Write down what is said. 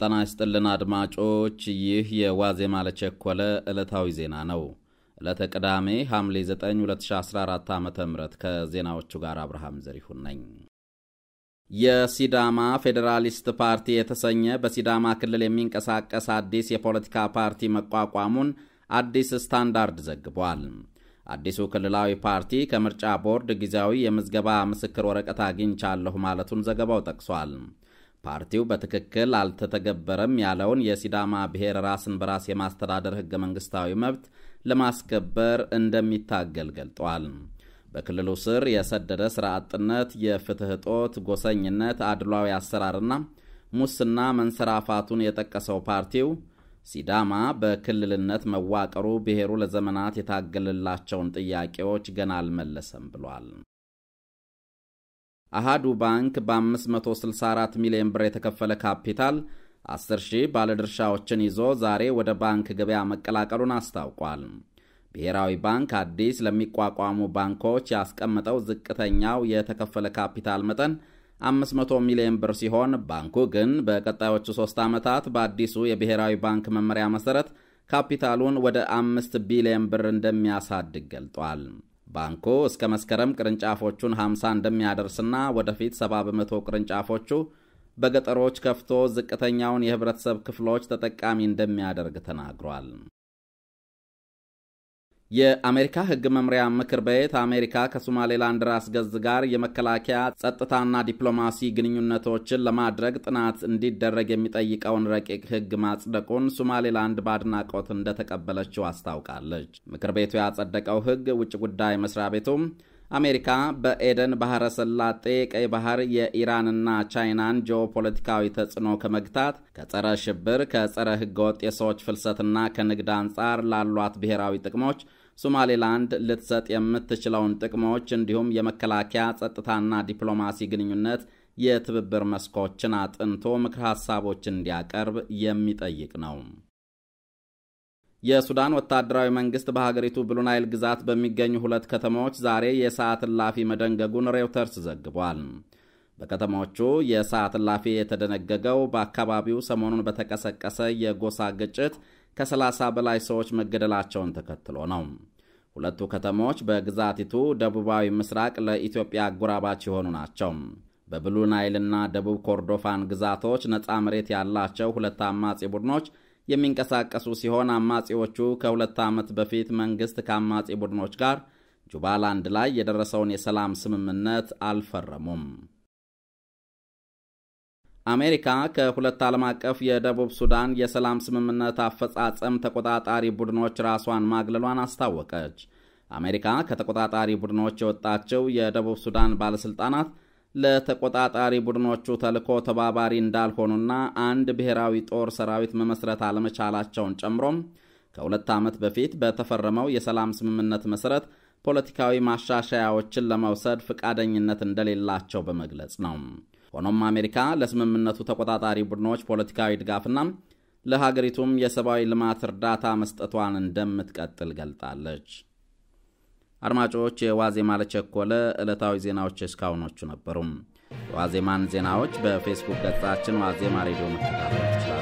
تناستلن አድማጮች ይህ የዋዜማለቸኮለ እለታዊ ዜና ነው ለተቀዳሜ ሐምሌ 9 2014 ዓ.ም ከዜናዎቹ ጋር አብርሃም ዘሪሁን ነኝ የሲዳማ ፌደራሊስት ፓርቲ የተሰኘ በሲዳማ ክልል የሚንቀሳቀስ አዲስ የፖለቲካ ፓርቲ መቋቋሙን አዲስ ስታንዳርድ ዘግቧል አዲሱ ክልላዊ ፓርቲ ከምርጫ ቦርድ ግዚያዊ የመዝገባ መስክር ወረቀት አግኝቻለሁ ማለቱን ዘገባው ጠቅሷል ፓርቲው በትክክል አልተተገበረም ያለውን የሲዳማ ብሔር ራስን በራስ የማስተዳደር ህገ መንግስታዊ መብት ለማስከበር እንደሚታገል ገልጧል። በክልሉ ስር የሰደደ ስርዓትነት የፍትህ ጦት ጎሰኝነት አድሏዊ አሰራርና ሙስና መንሰራፋቱን የጠቀሰው ፓርቲው ሲዳማ በክልልነት መዋቀሩ ብሔሩ ለዘመናት የታገለላቸውን ጥያቄዎች ገና አልመለሰም ብሏል። አሃዱ ባንክ በ564 ሚሊዮን ብር የተከፈለ ካፒታል 10000 ባለድርሻዎችን ይዞ ዛሬ ወደ ባንክ ገበያ መቀላቀሉን አስታውቋል። ብሔራዊ ባንክ አዲስ ለሚቋቋሙ ባንኮች ያስቀመጠው ዝቅተኛው የተከፈለ ካፒታል መጠን 500 ሚሊዮን ብር ሲሆን ባንኩ ግን በቀጣዮቹ 3 ዓመታት በአዲሱ የብሔራዊ ባንክ መመሪያ መሰረት ካፒታሉን ወደ 5 ቢሊዮን ብር እንደሚያሳድግ ገልጧል። ባንኩ እስከ መስከረም ቅርንጫፎቹን 50 እንደሚያደርስና ወደፊት 70% ቅርንጫፎቹ በገጠሮች ከፍቶ ዝቅተኛውን የህብረተሰብ ክፍሎች ተጠቃሚ እንደሚያደርግ ተናግሯል። የአሜሪካ ህግ መምሪያ ምክር ቤት አሜሪካ ከሶማሌላንድ ራስ ገዝ ጋር የመከላከያ ጸጥታና ዲፕሎማሲ ግንኙነቶችን ለማድረግ ጥናት እንዲደረግ የሚጠይቀውን ረቂቅ ህግ ማጽደቁን ሶማሌላንድ ባድናቆት እንደተቀበለችው አስታውቃለች። ምክር ቤቱ ያጸደቀው ህግ ውጭ ጉዳይ መስሪያ ቤቱ አሜሪካ በኤደን ባህረ ሰላጤ ቀይ ባህር የኢራንና ቻይናን ጂኦፖለቲካዊ ተጽዕኖ ከመግታት ከጸረ ሽብር ከጸረ ህገወጥ የሰዎች ፍልሰትና ከንግድ አንጻር ላሏት ብሔራዊ ጥቅሞች ሶማሌላንድ ልትሰጥ የምትችለውን ጥቅሞች እንዲሁም የመከላከያ ጸጥታና ዲፕሎማሲ ግንኙነት የትብብር መስኮችን አጥንቶ ምክር ሐሳቦችን እንዲያቀርብ የሚጠይቅ ነው። የሱዳን ወታደራዊ መንግስት በሀገሪቱ ብሉ ናይል ግዛት በሚገኙ 2 ከተሞች ዛሬ የሰዓት እላፊ መደንገጉን ሬውተርስ ዘግቧል። በከተሞቹ የሰዓት እላፊ የተደነገገው በአካባቢው ሰሞኑን በተቀሰቀሰ የጎሳ ግጭት ከ30 በላይ ሰዎች መገደላቸውን ተከትሎ ነው። 2 ከተሞች በግዛቲቱ ደቡባዊ ምስራቅ ለኢትዮጵያ አጎራባች የሆኑ ናቸው። በብሉ ናይልና ደቡብ ኮርዶፋን ግዛቶች ነፃ መሬት ያላቸው 2 አማጺ ቡድኖች የሚንቀሳቀሱ ሲሆን አማጺዎቹ ከ2 ዓመት በፊት መንግስት ከአማጺ ቡድኖች ጋር ጁባላንድ ላይ የደረሰውን የሰላም ስምምነት አልፈረሙም። አሜሪካ ከ2 ዓለም አቀፍ የደቡብ ሱዳን የሰላም ስምምነት አፈጻጸም ተቆጣጣሪ ቡድኖች ራስዋን ማግለሏን አስታወቀች። አሜሪካ ከተቆጣጣሪ ቡድኖች የወጣቸው የደቡብ ሱዳን ባለስልጣናት ለተቆጣጣሪ ቡድኖቹ ተልኮ ተባባሪ እንዳልሆኑና አንድ ብሔራዊ ጦር ሰራዊት መመስረት አለመቻላቸውን ጨምሮ ከ2 ዓመት በፊት በተፈረመው የሰላም ስምምነት መሰረት ፖለቲካዊ ማሻሻያዎችን ለማውሰድ ፍቃደኝነት እንደሌላቸው በመግለጽ ነው። ሆኖም አሜሪካ ለስምምነቱ ተቆጣጣሪ ቡድኖች ፖለቲካዊ ድጋፍና ለሀገሪቱም የሰብአዊ ልማት እርዳታ መስጠቷን እንደምትቀጥል ገልጣለች። አድማጮች የዋዜማ ለቸኮለ እለታዊ ዜናዎች እስካሁኖቹ ነበሩ። የዋዜማን ዜናዎች በፌስቡክ ገጻችን ዋዜማ ሬዲዮ መከታተል ይችላሉ።